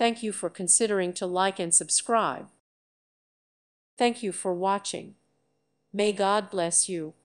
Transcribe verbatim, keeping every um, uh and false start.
Thank you for considering to like and subscribe. Thank you for watching. May God bless you.